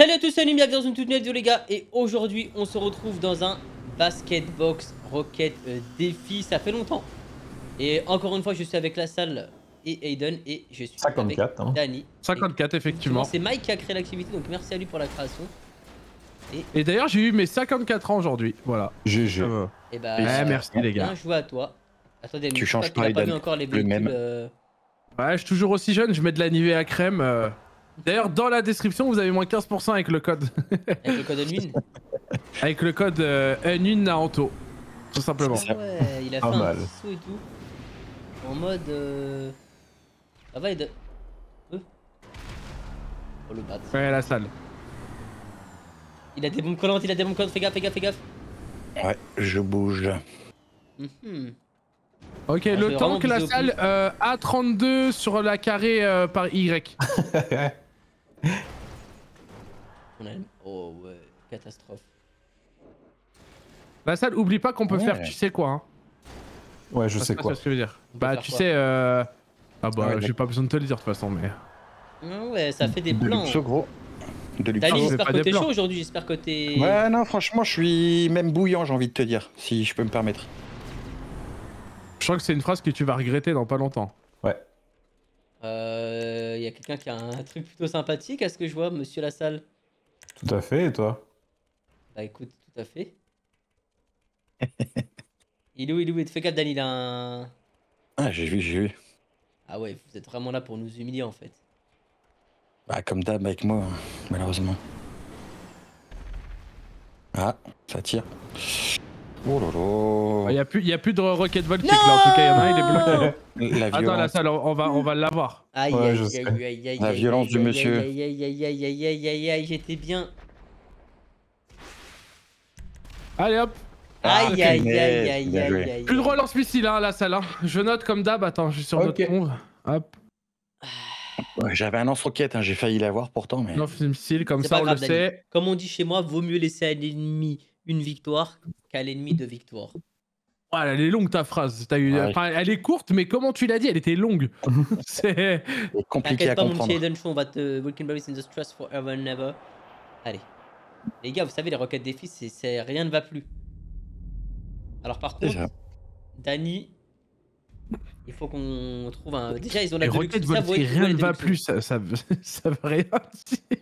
Salut à tous, salut, bienvenue dans une toute nouvelle vidéo les gars. Et aujourd'hui on se retrouve dans un basket box rocket défi. Ça fait longtemps. Et encore une fois je suis avec Lassalle et Aiden. Et je suis 54, avec Dani 54 effectivement. C'est Mike qui a créé l'activité, donc merci à lui pour la création. Et d'ailleurs j'ai eu mes 54 ans aujourd'hui. Voilà. GG. Et bah merci les gars. Bien joué à toi. Attendez, tu changes pas, pas vu encore les véhicules, même. Ouais, je suis toujours aussi jeune, je mets de la Nivea crème. D'ailleurs, dans la description, vous avez moins 15% avec le code. Avec le code Unwin. Avec le code Unwin Naranto, tout simplement. Ouais, il a fait un petit saut et tout. En mode... Ça va, Eden. Oh le bat. Ouais, la salle. Il a des bombes collantes, il a des bombes collantes. Fais gaffe, fais gaffe, fais gaffe. Ouais, je bouge. Ok, ah, le temps que la salle A32 sur la carré par Y. Oh ouais, catastrophe. La salle, oublie pas qu'on peut faire, tu sais quoi. Hein. Ouais, je sais quoi. Ce que je veux dire. Bah, tu sais. Ah bah, j'ai pas besoin de te le dire de toute façon, mais. Ouais, ça fait des plans. Deluxo, gros. Deluxo, j'espère que t'es chaud aujourd'hui, j'espère que t'es. Ouais, non, franchement, je suis même bouillant, j'ai envie de te dire, si je peux me permettre. Je crois que c'est une phrase que tu vas regretter dans pas longtemps. Ouais. Y a quelqu'un qui a un truc plutôt sympathique à ce que je vois, monsieur Lassalle. Tout à fait, et toi? Bah écoute, tout à fait. Il est où, il te fait gaffe, Dan, il a un... Ah, j'ai vu. Ah ouais, vous êtes vraiment là pour nous humilier en fait. Bah comme d'hab avec moi, malheureusement. Ah, ça tire. Oh là là. Il n'y a plus de ROCKET VOLTIC là, en tout cas, il y en a un, il est bloqué. Attends, la salle, on va l'avoir. Aïe, ouais, aïe, la violence du monsieur. Aïe, j'étais bien. Allez hop. Aïe. Plus de relance missile, hein, la salle. Hein. Je note comme d'hab, attends, je suis sur notre tombe. Hop. Ouais, j'avais un lance-roquette, hein, j'ai failli l'avoir pourtant. Mais... Lance missile, comme ça, on le sait. Comme on dit chez moi, vaut mieux laisser à l'ennemi une victoire qu'à l'ennemi de victoire. Voilà, elle est longue ta phrase. T'as eu... enfin, elle est courte, mais comment tu l'as dit, elle était longue. C'est compliqué à comprendre. T'inquiète pas, mon petit Eden, on va te walking babies in the stress forever and ever. Allez, les gars, vous savez les roquettes défis, c'est rien ne va plus. Alors par contre, Dani, il faut qu'on trouve un. Déjà, ils ont la roquette volée. Rien ne va plus, ça veut rien dire.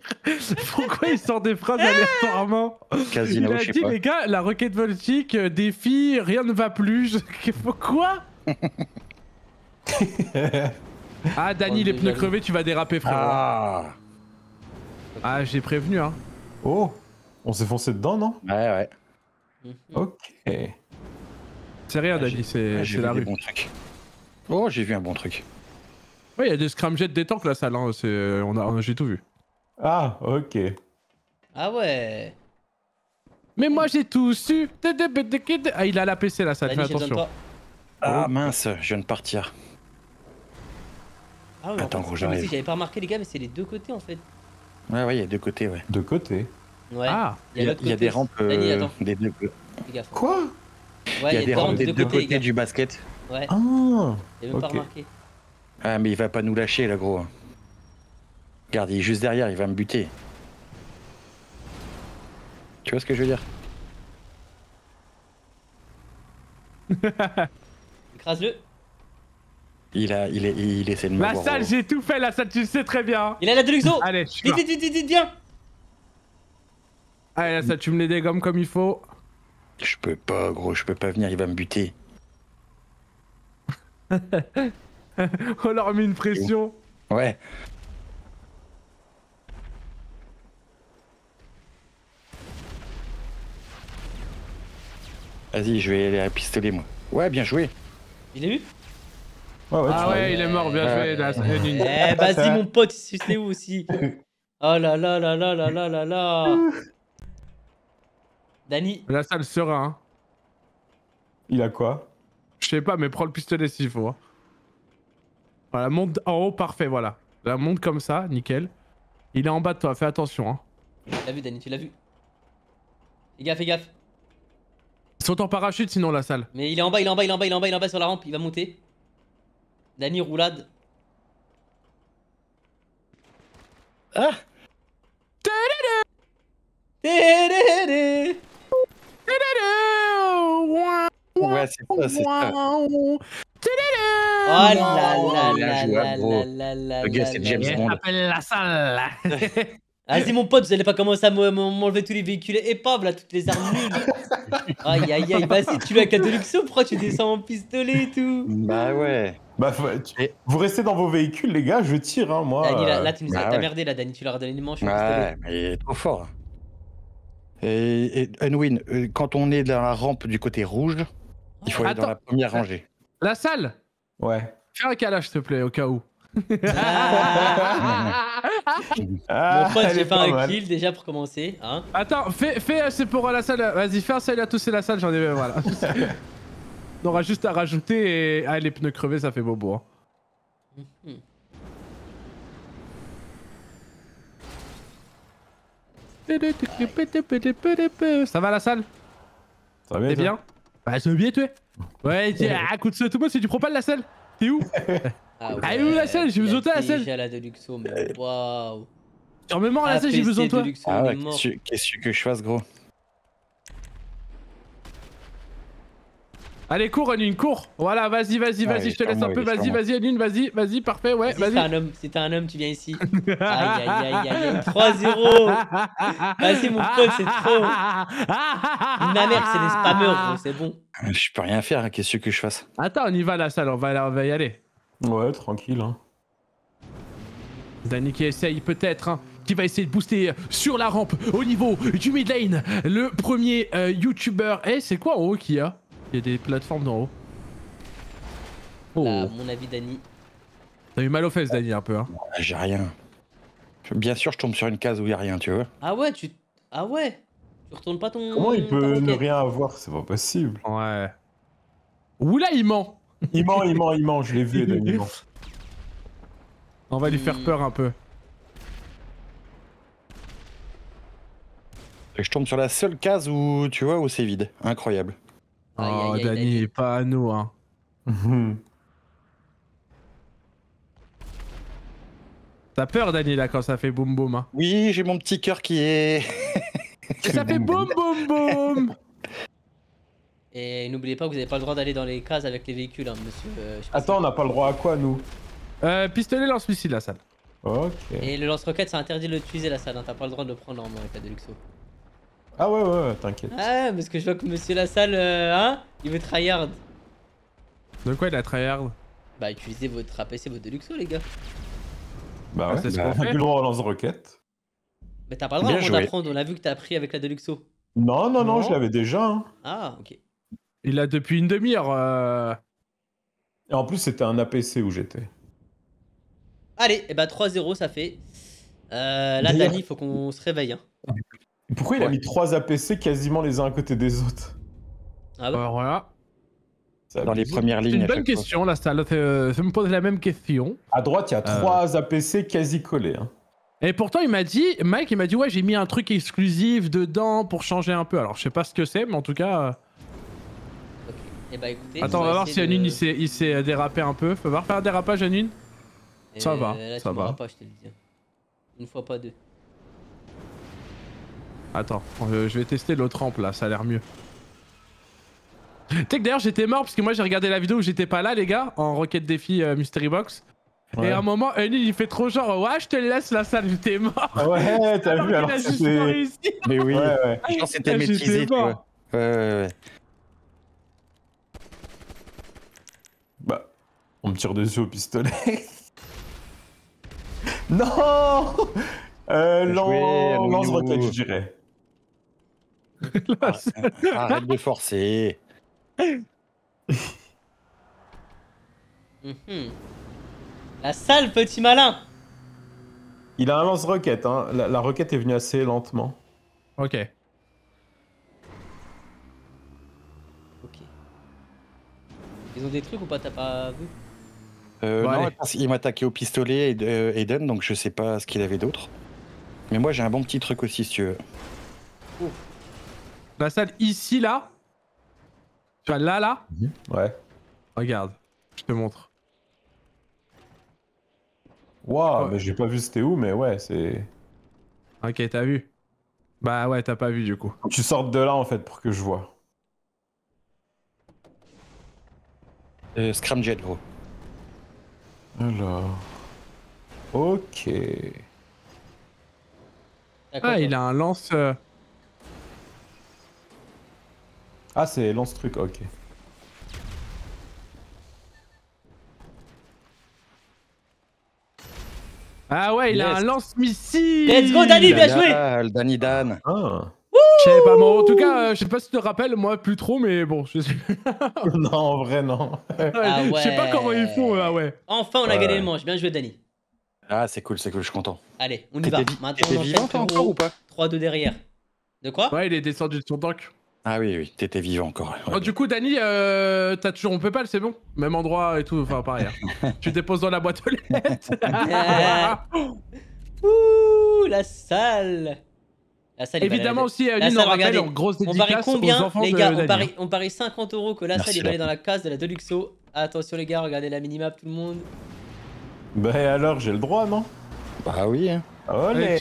Pourquoi ils sortent des phrases aléatoirement? Casino, je sais pas. Il a dit les gars, la roquette voltique, défi, rien ne va plus. Pourquoi? Ah, Dani, les pneus crevés, tu vas déraper, frère. Ah, j'ai prévenu, hein. Oh, on s'est foncé dedans, non? Ouais. Ok. C'est rien, Dani, c'est la rue. Oh, j'ai vu un bon truc. Ouais, il y a des Scramjet des tanks la salle, hein. J'ai tout vu. Ah, ok. Ah ouais. Mais moi j'ai tout su. Ah, il a l'APC la salle, fais attention. Ah mince, je viens de partir. Ah ouais, attends, gros, j'arrive. J'avais pas remarqué les gars, mais c'est les deux côtés en fait. Ouais, il y a deux côtés, ouais. Deux côtés. Ouais. Ah, il y a des rampes des deux côtés. Quoi? Ouais, il y a des rampes des deux côtés du basket. Ouais. Ah, j'ai même pas remarqué. Ah, mais il va pas nous lâcher là, gros. Regarde, il est juste derrière, il va me buter. Tu vois ce que je veux dire? Écrase-le. Il essaie de me voir. La salle, j'ai tout fait, la salle, tu le sais très bien. Il a la Deluxo. Allez, je suis là. Vite, viens. Allez, la salle, tu me les dégommes comme il faut. Je peux pas, gros, je peux pas venir, il va me buter. On leur met une pression. Ouais. Vas-y, je vais aller à pistolet moi. Ouais, bien joué. Il est eu? Ah ouais, il est mort, bien joué. Eh, vas-y mon pote, si c'est où aussi. Oh là. Dani. La salle sera, hein. Il a quoi? Je sais pas, mais prends le pistolet s'il faut. Hein. Voilà, monte en haut, parfait, voilà. La monte comme ça, nickel. Il est en bas de toi, fais attention. Hein. Tu l'as vu, Dani, tu l'as vu. Fais gaffe. Saute en parachute sinon, la salle. Mais il est en bas sur la rampe, il va monter. Dani, roulade. Ah. Ouais, c'est ça, c'est ça. Oh là là là là là là. Le gars, c'est James Bond. Il s'appelle Lassalle. Vas-y, mon pote, vous allez pas commencer à m'enlever tous les véhicules épaves, là, toutes les armes nulles. Aïe, aïe, aïe. Bah, si tu l'as avec la Deluxo, pourquoi tu descends en pistolet et tout? Bah, ouais. Bah, vous restez dans vos véhicules, les gars, je tire, hein, moi. Dani, là, tu nous as merdé, là, Dani, tu leur as donné les manches. Ouais, mais il est trop fort. Et Unwin, quand on est dans la rampe du côté rouge, il faut aller dans la première rangée. Lassalle? Ouais. Fais un calage, s'il te plaît, au cas où. Mon pote, j'ai fait un kill déjà pour commencer. Hein. Attends, fais c'est pour Lassalle. Vas-y, fais un salut à tous, c'est Lassalle, j'en ai même, voilà. On aura juste à rajouter et. Ah, les pneus crevés, ça fait bobo. Hein. Ça va Lassalle? Ça va bien? T'es bien? Bah, c'est bien, tu es. Ouais, ah, coup de ce tout le monde, si tu prends pas de Lassalle. T'es où? Ah, ouais, elle est où Lassalle? J'ai besoin de toi Lassalle. J'ai la Deluxo, mais waouh. En mémoire Lassalle, j'ai besoin de toi. Ah ouais, qu'est-ce que je fasse, gros? Allez, cours, Unwin, cours. Voilà, vas-y, vas-y, vas-y, je te laisse un peu. Vas-y, vas-y, Unwin, vas-y, vas-y, parfait, ouais, vas-y. Si t'es un homme, tu viens ici. Aïe, aïe, aïe, aïe, 3-0. Vas-y, mon pote, c'est trop. Ma mère, c'est des spammers, c'est bon. Je peux rien faire, qu'est-ce que je fasse? Attends, on y va, Lassalle, on va y aller. Ouais, tranquille. Hein. Dani qui essaye peut-être, hein, qui va essayer de booster sur la rampe au niveau du mid lane. Le premier YouTuber. Eh, c'est quoi en haut qu'il y a? Il y a des plateformes d'en haut. Oh. Là, à mon avis, Dani. T'as eu mal aux fesses, Dani, un peu. Hein. J'ai rien. Bien sûr, je tombe sur une case où il y a rien, tu vois. Ah ouais, tu. Ah ouais. Tu retournes pas ton. Comment il peut ne rien avoir? C'est pas possible. Ouais. Oula, il ment. Il ment, je l'ai vu, Dani. On va lui faire peur un peu. Et je tombe sur la seule case où, tu vois, où c'est vide. Incroyable. Oh, aïe, aïe, Dani, il est pas à nous, hein. T'as peur, Dani, là, quand ça fait boum boum, hein. Oui, j'ai mon petit cœur qui est... Et ça fait boum boum boum. Et n'oubliez pas que vous n'avez pas le droit d'aller dans les cases avec les véhicules, hein, monsieur. Attends, on n'a pas le droit à quoi, nous? Pistolet lance-missile, Lassalle. Ok. Et le lance-roquette, c'est interdit de l'utiliser, Lassalle. Hein, t'as pas le droit de le prendre en main avec la Deluxo. Ah ouais, ouais, t'inquiète. Ah, parce que je vois que monsieur Lassalle, hein, il veut tryhard. De quoi il a tryhard? Bah, utilisez votre APC, votre Deluxo, les gars. Bah ouais, on n'a plus le droit au lance-roquette. Mais t'as pas le droit d'apprendre, on a vu que t'as appris avec la Deluxo. Non, non, non, je l'avais déjà. Hein. Ah, ok. Il l'a depuis une demi-heure. Et en plus, c'était un APC où j'étais. Allez, et bah 3-0, ça fait. Là, Dani, faut qu'on se réveille. Hein. Pourquoi il a mis 3 APC quasiment les uns à côté des autres? Ah bah voilà. Dans les premières lignes. C'est une bonne question, là, ça me pose la même question. À droite, il y a 3 APC quasi collés. Hein. Et pourtant, il m'a dit, Mike, il m'a dit, ouais, j'ai mis un truc exclusif dedans pour changer un peu. Alors, je sais pas ce que c'est, mais en tout cas. Eh bah écoutez, attends, on va voir si Unwin il s'est dérapé un peu. Faut voir faire un dérapage, Unwin. Ça va, là, ça va. Pas, je te le dis. Une fois, pas deux. Attends, je vais tester l'autre rampe là, ça a l'air mieux. Tu sais que d'ailleurs j'étais mort parce que moi j'ai regardé la vidéo où j'étais pas là, les gars, en Rocket Défi Mystery Box. Ouais. Et à un moment, Unwin il fait trop genre, ouais, je te laisse Lassalle, t'es mort. Ouais, t'as vu, alors c'était. Mais oui, ouais. Je pense que c'était maîtrisé, tu vois. Ouais. Bah, on me tire dessus au pistolet. Non, lance-roquette, je dirais. Arrête de forcer. Lassalle, petit malin. Il a un lance-roquette, hein. La roquette est venue assez lentement. Ok. Ils ont des trucs ou pas? T'as pas vu? Bon, non, il m'a attaqué au pistolet et Eden, donc je sais pas ce qu'il avait d'autre. Mais moi j'ai un bon petit truc aussi si tu veux. Oh. Lassalle ici là. Tu vois là. Ouais. Regarde, je te montre. Waouh, mais j'ai pas vu c'était où, mais ouais c'est. Ok, t'as vu. Bah ouais, t'as pas vu du coup. Tu sortes de là en fait pour que je vois. Scramjet gros. Alors... Ok... Ah il a un lance... Ah c'est lance truc, ok. Ah ouais, il a un lance-missile. Let's go Dani, bien joué Dani Dan. Je sais pas, bon, en tout cas, je sais pas si tu te rappelles, moi plus trop, mais bon, je sais. Non, en vrai, non. Ah ouais. Je sais pas comment ils font, ah ouais. Enfin, on a gagné le manche, bien joué Dani. Ah, c'est cool, je suis content. Allez, on y va. Maintenant, vivant toi encore ou pas? 3-2 derrière. De quoi? Ouais, il est descendu de son tank. Ah oui, oui, t'étais vivant encore. Ouais. Oh, du coup, Dani, t'as toujours on peut pas, c'est bon. Même endroit et tout, enfin pareil. Tu déposes dans la boîte aux lettres. Ouh, Lassalle. Lassalle évidemment aussi, Lynn, on rappelle en grosse dédicace. On parie combien, les gars? On parie 50 € que Lassalle est allé dans la case de la Deluxo. Attention les gars, regardez la minimap tout le monde. Bah alors, j'ai le droit, non? Bah oui. Hein. Oh les.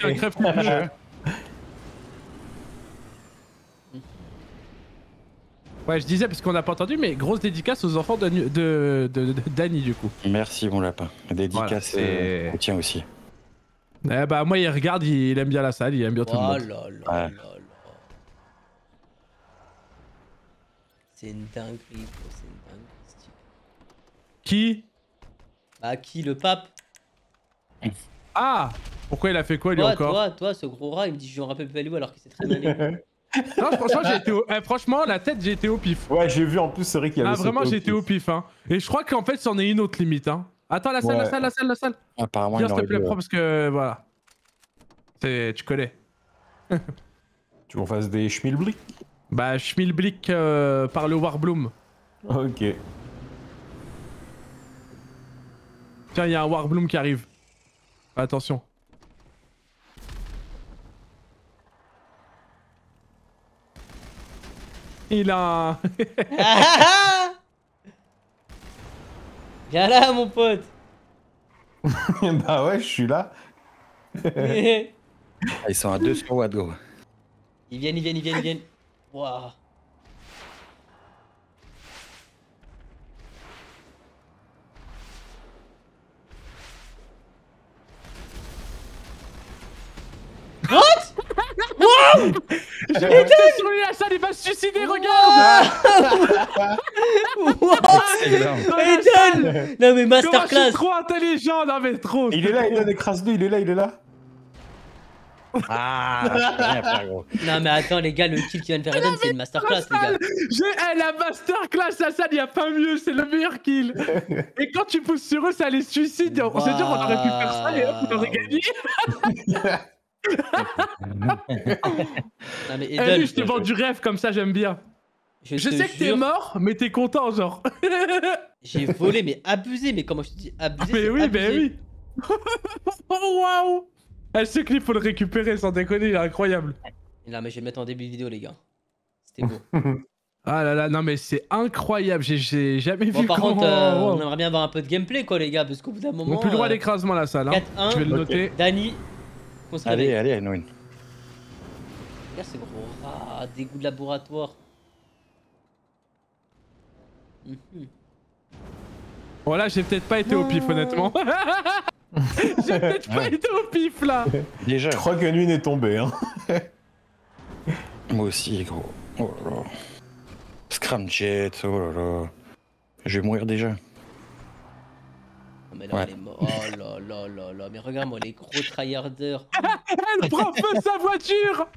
Ouais, je disais parce qu'on n'a pas entendu, mais grosse dédicace aux enfants de Dani du coup. Merci mon lapin. Dédicace et au tien aussi. Eh bah moi il regarde, il aime bien Lassalle, il aime bien tout le monde. Oh là là. C'est une dinguerie, c'est une dinguerie. Qui? Bah qui, le pape? Ah! Pourquoi il a fait quoi lui encore? Toi, ce gros rat, il me dit je me rappelle plus à lui alors qu'il s'est très mal. Non, franchement, franchement, la tête, j'ai été au pif. Ouais, j'ai vu en plus, c'est vrai qu'il y avait. Ah, vraiment, j'ai été au pif. Hein. Et je crois qu'en fait, c'en est une autre limite. Hein. Attends, Lassalle, ouais. Lassalle. Apparemment, viens, s'il te plaît, prends parce que voilà. Tu connais. Tu veux qu'on fasse des schmilblick? Bah, schmilblick par le Warbloom. Ok. Tiens, il y a un Warbloom qui arrive. Attention. Il a un... Viens là mon pote. Bah ouais je suis là. Ils sont à 2 sur Watt go. Ils viennent. Wow. Wow! J'ai sur lui, Hassan, il va se suicider, regarde! Wow! Eden! Non mais masterclass! Il est trop intelligent, non mais trop! Il est là, il écrase-le, il est là! Ah! Non mais attends les gars, le kill qui vient de faire Eden, c'est une masterclass les gars! La masterclass, Hassan, il n'y a pas mieux, c'est le meilleur kill! Et quand tu pousses sur eux, ça les suicide, on s'est dit qu'on aurait pu faire ça et hop, on aurait gagné! Non, mais Eden, je te vends du rêve comme ça, j'aime bien. Je sais que t'es mort, mais t'es content, genre. J'ai volé, mais abusé, mais comment je te dis abusé? Mais oui, abusé. Mais oui. Oh waouh! Ce clip, faut le récupérer, sans déconner, il est incroyable. Non, mais je vais le mettre en début de vidéo, les gars. C'était beau. Ah là là, non, mais c'est incroyable, j'ai jamais vu. Par contre, on aimerait bien avoir un peu de gameplay, quoi, les gars, parce qu'au bout d'un moment. On n'a plus le droit d'écrasement, la salle. 4-1, je vais le noter. Dani. Allez, Unwin. Regarde ce gros rat, dégoût de laboratoire. Bon là j'ai peut-être pas été au pif honnêtement. J'ai peut-être pas été au pif là. Déjà. Je crois qu'Unwin est tombé hein. Moi aussi gros. Oh là là. Scramjet, oh là là. Je vais mourir déjà. Mais là, ouais. Elle est mort. Oh là, mais regarde-moi les gros tryharders. Elle prend feu sa voiture.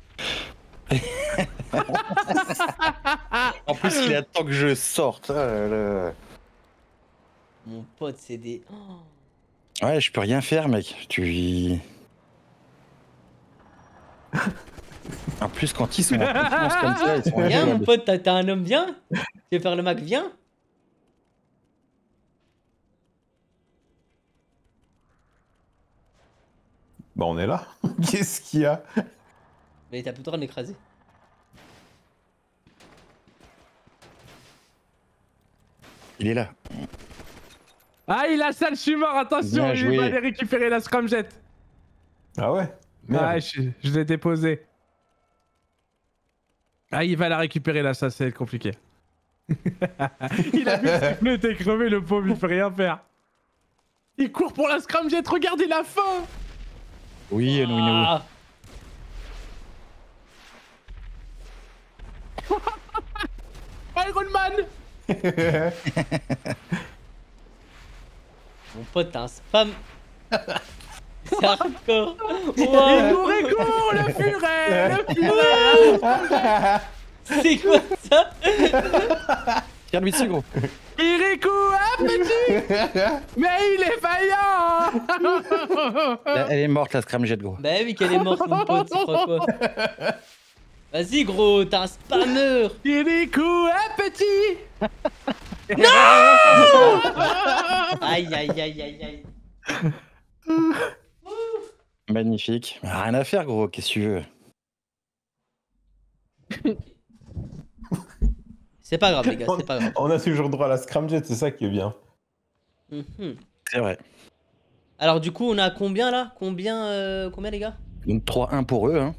En plus, il attend que je sorte. Mon pote, c'est des... Oh. Ouais, je peux rien faire, mec. En plus, quand ils sont en confiance comme ça, ils sont... Viens, mon pote, t'as un homme, viens. Tu veux faire le Mac, viens. Bah on est là. Qu'est-ce qu'il y a? Mais t'as plus le droit de m'écraser. Il est là. Ah il a ça, je suis mort, attention, il va aller récupérer la Scramjet. Ah ouais? Ah je l'ai déposé. Ah, il va la récupérer là, ça va être compliqué. Il a vu le sifflet, t'es crevé le pauvre, il peut rien faire. Il court pour la Scramjet, regardez la fin. Oui, ah. Iron Man. Mon pote, un spam. C'est hardcore. Il nous récourt, le furet. Le furet. C'est quoi ça? Regarde-lui dessus, gros. Il récourt, hein, petit. Mais il est vaillant. Elle est morte, la Scramjet, gros. Bah oui, qu'elle est morte, mon pote, tu crois quoi? Vas-y, gros, t'es un spammer. Il récourt, hein, petit. Non. Aïe, aïe, aïe, aïe, aïe. Magnifique. Rien à faire, gros, qu'est-ce que tu veux? C'est pas grave, les gars, c'est pas grave. On a toujours droit à la Scramjet, c'est ça qui est bien. Mm-hmm. C'est vrai. Alors du coup, on a combien là? Combien les gars? 3-1 pour eux, hein.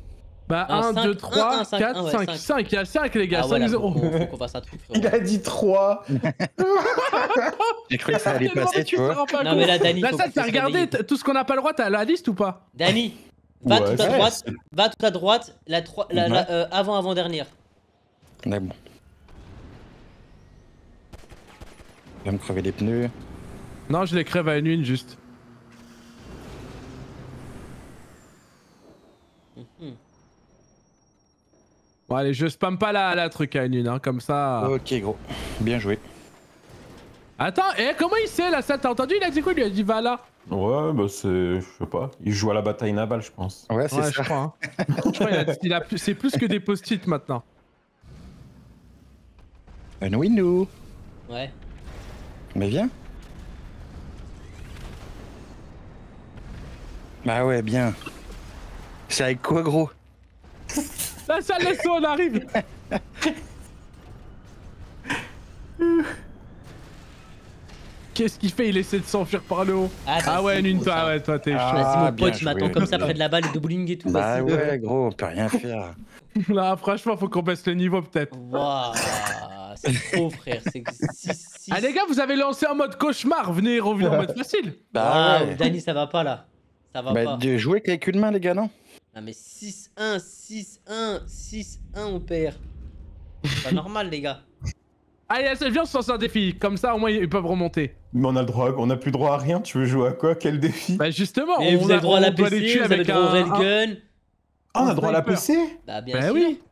Bah 1, 2, 3, 4, 5, 5, il y a 5 les gars, 5-0. Il a dit 3. J'ai cru que ça allait passer, tu vois. Non mais là, Dani, ça, t'as regardé tout ce qu'on n'a pas le droit, t'as la liste ou pas? Dani, va tout à droite, la avant-avant-dernière. D'accord. Il va me crever les pneus. Non, je les crève à une juste. Bon allez, je spamme pas la truc à une, hein, comme ça... Ok gros, bien joué. Attends, et comment il sait là ça? T'as entendu? Il a dit quoi? Il lui a dit va là. Ouais bah c'est... je sais pas, il joue à la bataille navale je pense. Ouais c'est ça. Je crois, hein. Je crois il a c'est plus que des post-it maintenant. Unwin nous. Ouais. Mais viens. Bah ouais, bien. C'est avec quoi gros? La salle est on arrive. Qu'est-ce qu'il fait? Il essaie de s'enfuir par le haut. Ah ouais, une toi, ouais, toi t'es chaud. Vas-y mon pote, tu m'attends comme ça près de la balle, de bowling et tout. Bah ouais gros, on peut rien faire. Là franchement, faut qu'on baisse le niveau peut-être. Waouh, c'est trop frère, c'est... Ah les gars, vous avez lancé en mode cauchemar, venez revenir en mode facile. Bah ouais. Dani, ça va pas là. Ça va pas. Bah jouer qu'avec une main les gars, non? Ah mais 6-1, 6-1, 6-1 on perd. C'est pas normal les gars. Allez, viens on se lance un défi, comme ça au moins ils peuvent remonter. Mais on a le droit, on a plus droit à rien, tu veux jouer à quoi? Quel défi? Bah justement, et vous avez droit à l'APC, vous avez droit au railgun. Ah on a droit à l'APC? Bah bien sûr. Oui.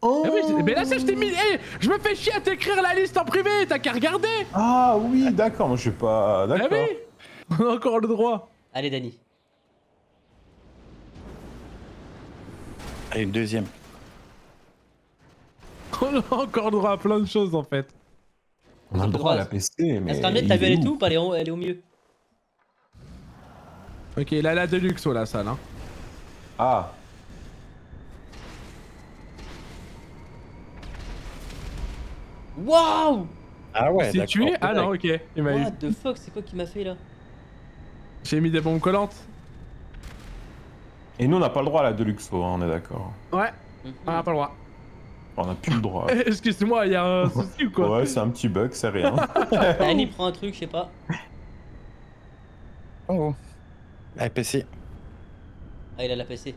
Oh. Ah oui, mais là ça je t'ai mis, hey, je me fais chier à t'écrire la liste en privé, t'as qu'à regarder. Ah oui d'accord, moi je sais pas, d'accord. Ah oui, on a encore le droit. Allez Dani. Allez, une deuxième. On a encore le droit à plein de choses en fait. On a le droit à la PC, mais... Scramjet, t'as vu elle est tout ou pas? Elle est au milieu. Ok, là la Deluxo la salle, hein. Ah. Waouh. Ah ouais, d'accord. Tué? Ah non, ok. What the fuck, c'est quoi qui m'a fait là? J'ai mis des bombes collantes. Et nous on n'a pas le droit à la Deluxo, hein, on est d'accord. Ouais, on n'a pas le droit. On n'a plus le droit. Excuse-moi, il y a un souci ou quoi? Ouais, c'est un petit bug, c'est rien. Dani prend un truc, je sais pas. Oh. La PC. Ah, il a la PC.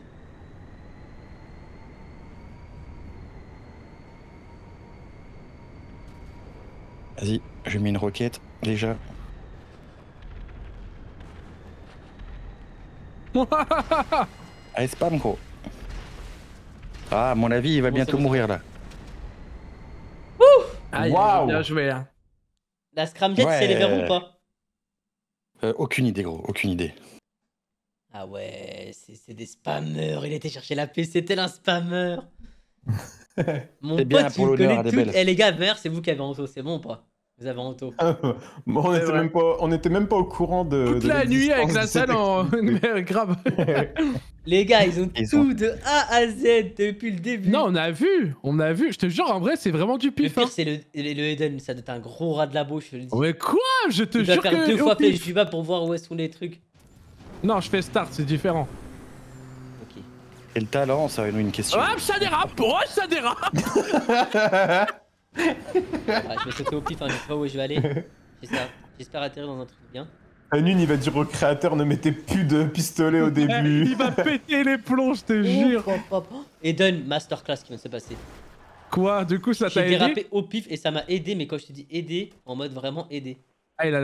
Vas-y, j'ai mis une roquette déjà. Allez, spam gros. Ah, à mon avis, il va bientôt mourir là. Ouh! Waouh! Bien joué là. La Scramjet, c'est les verrous ou pas? Aucune idée, gros, aucune idée. Ah ouais, c'est des spammers. Il était chercher la paix, c'était un spammer. Mon pote, il connaît tout. Eh les gars, merde, c'est vous qui avez auto, c'est bon ou pas? Vous avez honte. Bon, on était même pas au courant de... Toute la nuit avec la salle en... grave. Les gars, ils ont tout de A à Z depuis le début. Non, on a vu. Je te jure, en vrai, c'est vraiment du pif. Le pire, c'est le Eden, ça doit être un gros rat de la bouche. Je le dis. Mais quoi? Je te jure que... Tu dois faire 2 fois play, je suis pas pour voir où sont les trucs. Non, je fais start, c'est différent. Ok. Et le talent, ça a une question. Ah, ça dérape, oh, ça dérape. Ah, je vais sauter au pif, hein, je sais pas où je vais aller. J'espère atterrir dans un truc bien. Unwin, il va dire au créateur, ne mettez plus de pistolet au début. Il va péter les plombs, je te jure. Eden, masterclass qui vient de se passer. Quoi? Du coup, ça t'a aidé? J'ai dérapé au pif et ça m'a aidé, mais quand je te dis aider, en mode vraiment aider. Ah, il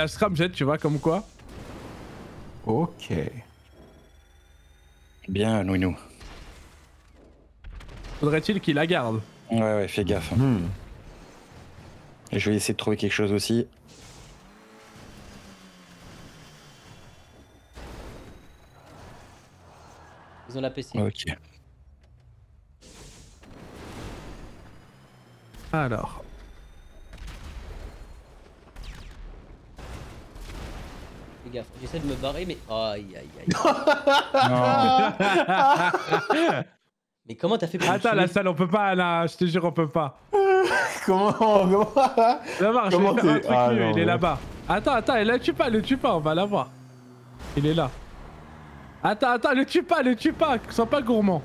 a Scramjet, tu vois, comme quoi. Ok. Bien, Nounou. Faudrait-il qu'il la garde? Ouais, ouais, fais gaffe. Hein. Hmm. Et je vais essayer de trouver quelque chose aussi. Ils ont l'APC. Ok. Alors. Fais gaffe, j'essaie de me barrer, mais. Aïe aïe aïe. Mais comment t'as fait pour. Attends, Lassalle, on peut pas, là, je te jure, on peut pas. Comment la barre, je vais faire un truc, ah, non, il est là-bas. Attends, attends, le tue pas, on va l'avoir. Il est là. Attends, attends, le tue pas, sois pas gourmand.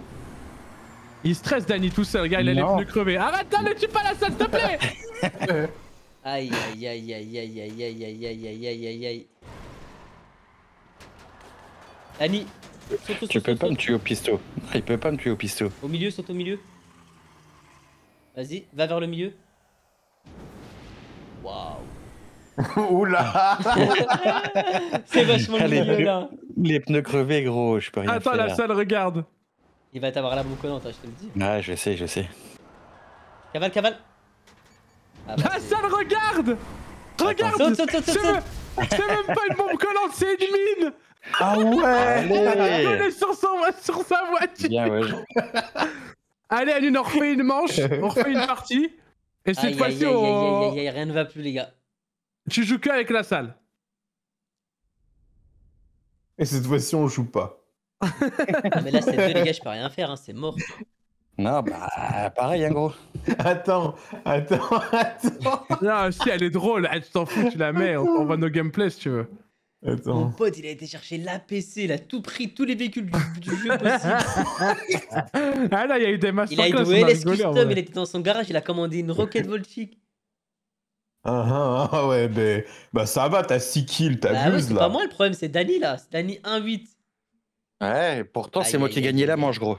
Il stresse Dani tout seul, gars, il allait plus crever. Arrête, le tue pas, Lassalle, s'il te plaît. Aïe, aïe, aïe, aïe, aïe, aïe, aïe, aïe, aïe, aïe, aïe, aïe. Dani. Tu peux pas me tuer au pisto. Il peut pas me tuer au pisto. Au milieu, saute au milieu. Vas-y, va vers le milieu. Waouh. Oula. C'est vachement le milieu là. Les pneus crevés, gros, je peux rien faire. Attends, Lassalle, regarde. Il va t'avoir la bouconnante, je te le dis. Ah, je sais, je sais. Cavale, cavale. Lassalle, regarde. Regarde. Saute, saute, saute, saute. C'est même pas une bombe collante, c'est une mine. Ah ouais. Allez. Il est sur sa voiture. Bien, ouais. Allez, Aline, on refait une manche, on refait une partie. Et cette fois-ci, on... Rien ne va plus, les gars. Tu joues que avec Lassalle. Et cette fois-ci, on joue pas. Ah, mais là, c'est deux, les gars, je peux rien faire, hein, c'est mort. Non, bah, pareil, hein, gros. Attends, attends, attends. Non, si, elle est drôle, tu t'en fous, tu la mets, on voit nos gameplays si tu veux. Attends. Mon pote, il a été chercher l'APC, il a tout pris, tous les véhicules du jeu possible. Ah là, il y a eu des masterclass. Il a eu du LS Custom, il était dans son garage, il a commandé une ROCKET VOLTIC. Ah ah ouais, mais... bah ça va, t'as 6 kills, t'abuses là. C'est pas moi le problème, c'est Dani là, c'est Dani 1-8. Ouais, pourtant c'est moi qui ai gagné la manche, gros.